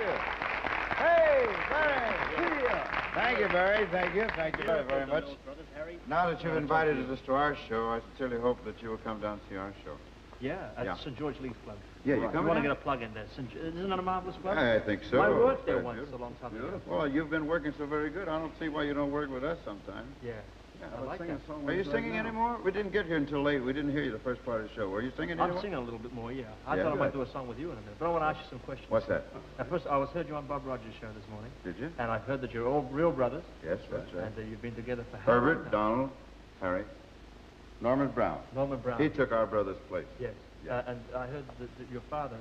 you. Hey, Barry, see ya. Thank you, Barry. Thank you. Thank you very, very much. Now that you've invited us to our show, I sincerely hope that you will come down to see our show. Yeah, at St. George League Club. Yeah, you want to get a plug in there. Isn't that a marvelous club? I think so. I worked there once a long time ago. Well, you've been working so very good. I don't see why you don't work with us sometime. Yeah. I like that. Are you singing anymore? We didn't get here until late. We didn't hear you the first part of the show. Were you singing anymore? I'm singing a little bit more, yeah. I thought I might do a song with you in a minute, but I want to ask you some questions. What's that? At first, I heard you on Bob Rogers' show this morning. Did you? And I've heard that you're all real brothers. Yes, that's right. And you've been together for how long? Herbert, Donald, Harry. Norman Brown. Norman Brown. He took our brother's place. Yes. And I heard that your father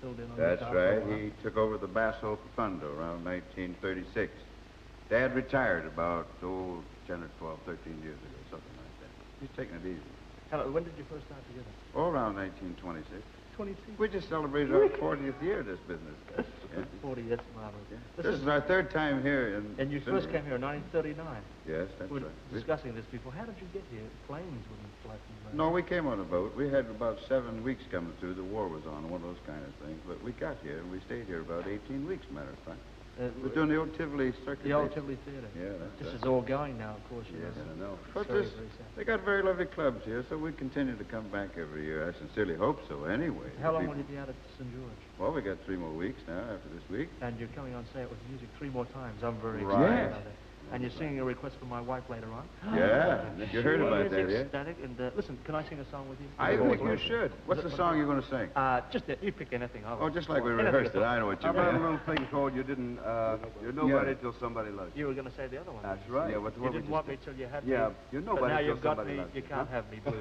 filled in on that. That's right. He took over the Basso Profundo around 1936. Dad retired about, 10 or 12, 13 years ago, something like that. He's taking it easy. Hello, when did you first start together? Oh, around 1926. 26? We just celebrated our 40th year of this business. Yeah. 40, that's marvelous. Yeah. This is our third time here in... And you first came here in 1939. Yes, that's right. We were discussing this before. How did you get here? Planes wouldn't fly from... No, we came on a boat. We had about 7 weeks coming through. The war was on, one of those kind of things. But we got here, and we stayed here about 18 weeks, matter of fact. We're doing the old Tivoli circuit. The old Tivoli Theatre. Yeah, this is all going now, of course. Yes, I know. But they got very lovely clubs here, so we continue to come back every year. I sincerely hope so, anyway. How long will you be out at St. George? Well, we got 3 more weeks now after this week. And you're coming on, say it with music 3 more times. I'm very excited about it. And you're singing a request for my wife later on. Yeah, you heard about that, yeah? Ecstatic. And listen, can I sing a song with you? I think you should. What's the song you're going to sing? Just you pick anything. Oh, just like we rehearsed it. I know what you mean. How about a little thing called "You Didn't"? You're nobody till somebody loves you. You were going to say the other one. That's right. Yeah, you didn't want me till you had me. Yeah, you're nobody till somebody loves you. But now you've got me. You can't have me, blue.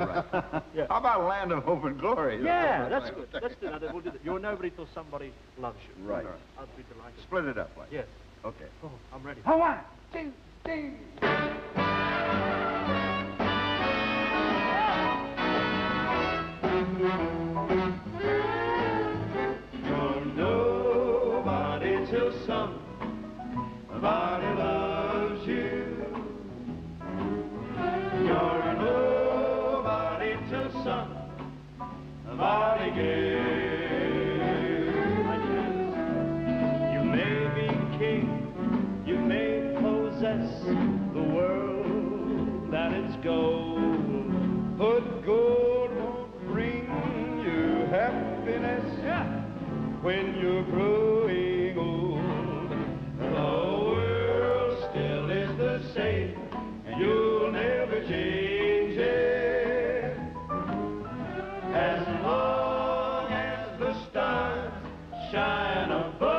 How about "Land of Hope and Glory"? Yeah, that's good. Let's do that. We'll do that. You're nobody till somebody loves you. Right. I'll be delighted. Split it up, like. Yes. Okay. Oh, I'm ready. How are you? Ding, ding. You're nobody till somebody loves you. You're nobody till somebody gives. You may be king, you may the world that is gold, but gold won't bring you happiness when you're growing old. The world still is the same, and you'll never change it. As long as the stars shine above.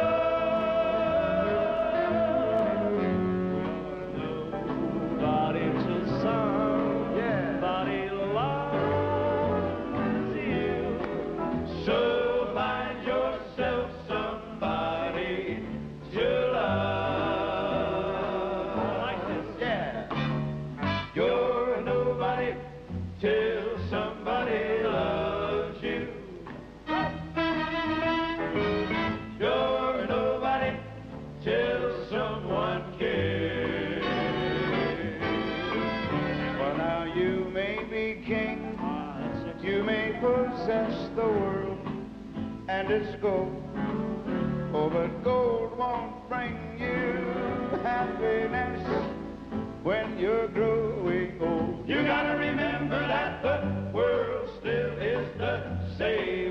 It's gold, oh, but gold won't bring you happiness when you're growing old. You gotta remember that the world still is the same.